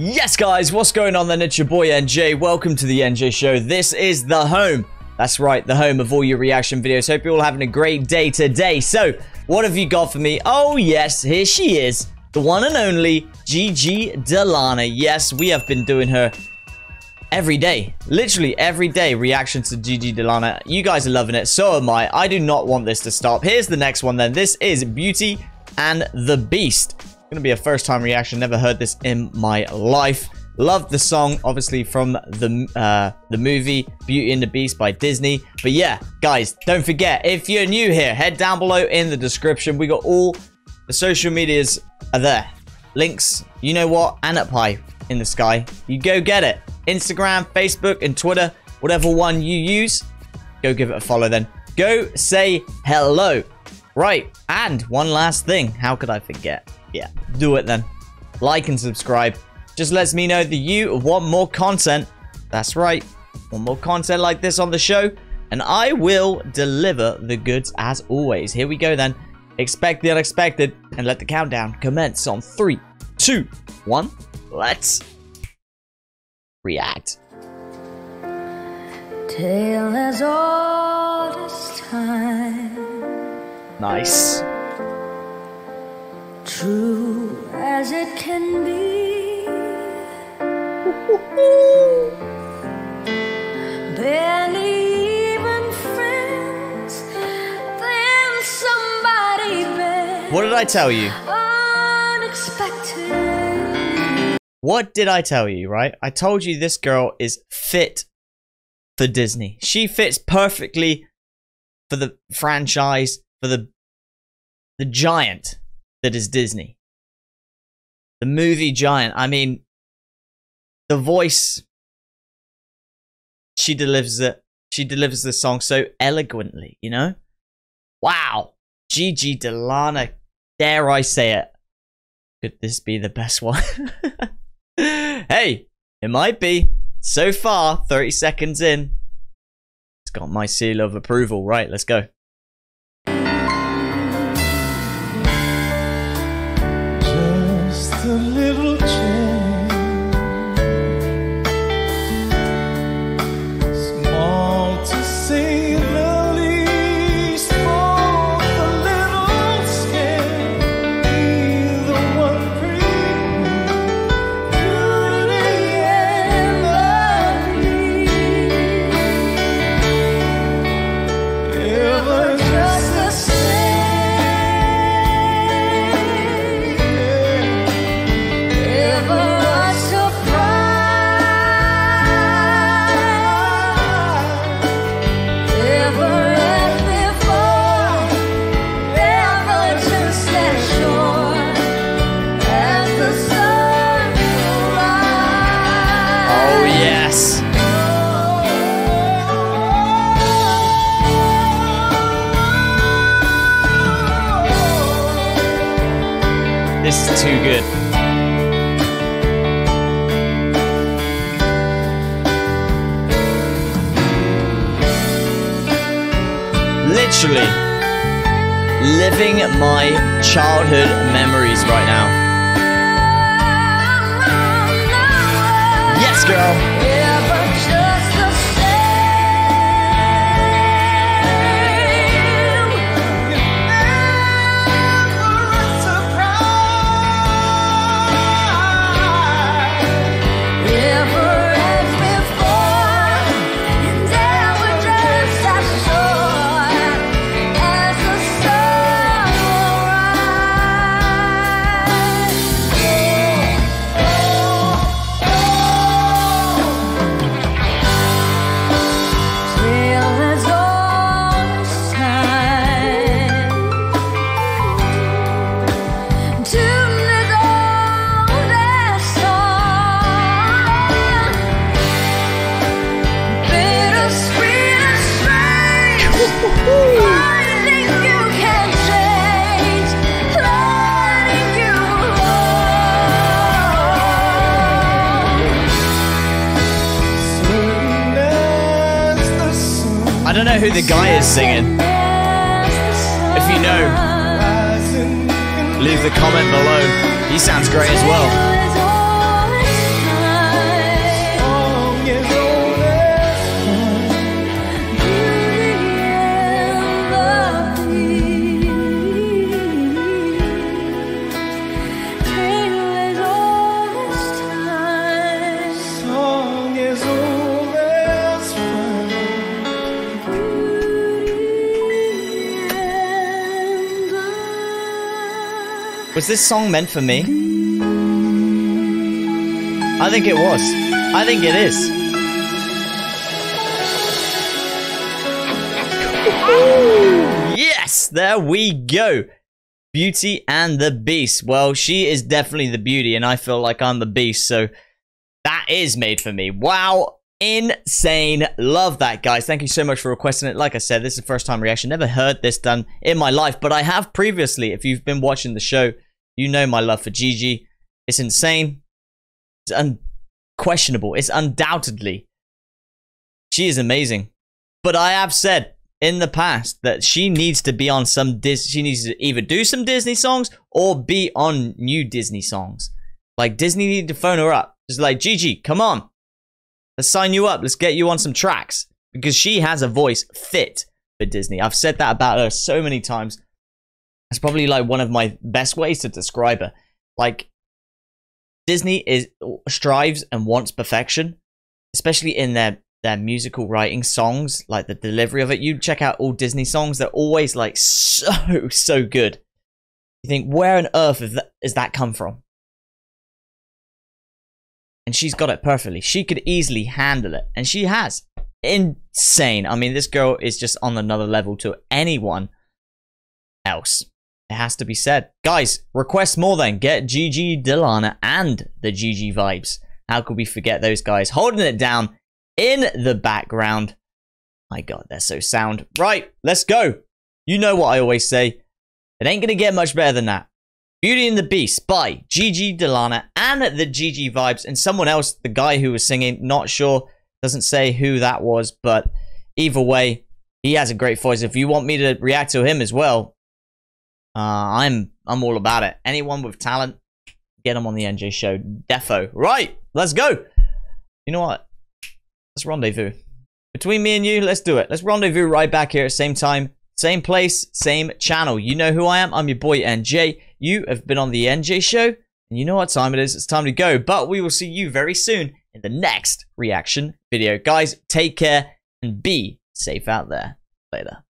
Yes, guys, what's going on then? It's your boy NJ. Welcome to the NJ Show. This is the home. That's right, the home of all your reaction videos. Hope you're all having a great day today. So, what have you got for me? Oh, yes, here she is. The one and only Gigi De Lana. Yes, we have been doing her every day. Literally every day, reactions to Gigi De Lana. You guys are loving it. So am I. I do not want this to stop. Here's the next one then. This is Beauty and the Beast. Gonna be a first-time reaction. Never heard this in my life. Loved the song, obviously, from the movie Beauty and the Beast by Disney. But yeah, guys, don't forget, if you're new here, head down below in the description. We got all the social medias are there. Links, you know what? And up high in the sky. You go get it. Instagram, Facebook, and Twitter. Whatever one you use, go give it a follow then. Go say hello. Right, and one last thing. How could I forget? Yeah, do it then. Like and subscribe. Just lets me know that you want more content. That's right. Want more content like this on the show. And I will deliver the goods as always. Here we go then. Expect the unexpected. And let the countdown commence on 3, 2, 1. Let's react. Tale as old as time. Nice. True as it can be. Barely even friends. Then somebody. What did I tell you? Unexpected. What did I tell you, right? I told you this girl is fit for Disney. She fits perfectly for the franchise, for the giant that is Disney. The movie giant. I mean, the voice. She delivers it. She delivers the song so eloquently, you know? Wow. Gigi De Lana. Dare I say it? Could this be the best one? Hey, it might be. So far, 30 seconds in. It's got my seal of approval. Right, let's go. A little change, small to say the least, small, a little scared, either one brings beauty and love, ever just the same. This is too good. Literally living my childhood memories right now. Yes, girl. I don't know who the guy is singing. If you know, leave the comment below. He sounds great as well. Was this song meant for me? I think it was. I think it is. Yes, there we go. Beauty and the Beast. Well, she is definitely the beauty, and I feel like I'm the beast, so that is made for me. Wow. Insane. Love that, guys. Thank you so much for requesting it. Like I said, this is the first time reaction. Never heard this done in my life, but I have previously. If you've been watching the show, you know my love for Gigi. It's insane. It's unquestionable. It's undoubtedly. She is amazing. But I have said in the past that she needs to be on some Disney. She needs to either do some Disney songs or be on new Disney songs. Like, Disney need to phone her up. It's like, Gigi, come on. Let's sign you up. Let's get you on some tracks. Because she has a voice fit for Disney. I've said that about her so many times. It's probably like one of my best ways to describe her. Like, Disney strives and wants perfection. Especially in their musical writing songs. Like, the delivery of it. You check out all Disney songs. They're always like so good. You think, where on earth has that come from? And she's got it perfectly. She could easily handle it. And she has. Insane. I mean, this girl is just on another level to anyone else. It has to be said. Guys, request more then. Get Gigi De Lana and the GG Vibes. How could we forget those guys? Holding it down in the background. My God, they're so sound. Right, let's go. You know what I always say. It ain't going to get much better than that. Beauty and the Beast by Gigi De Lana and the GG Vibes, and someone else, the guy who was singing, not sure, doesn't say who that was, but either way, he has a great voice. If you want me to react to him as well, I'm all about it. Anyone with talent, get them on the NJ show, defo. Right, let's go. You know what? Let's rendezvous. Between me and you, let's do it. Let's rendezvous right back here at the same time. Same place, same channel. You know who I am. I'm your boy NJ. You have been on the NJ show, and you know what time it is. It's time to go, but we will see you very soon in the next reaction video. Guys, take care and be safe out there. Later.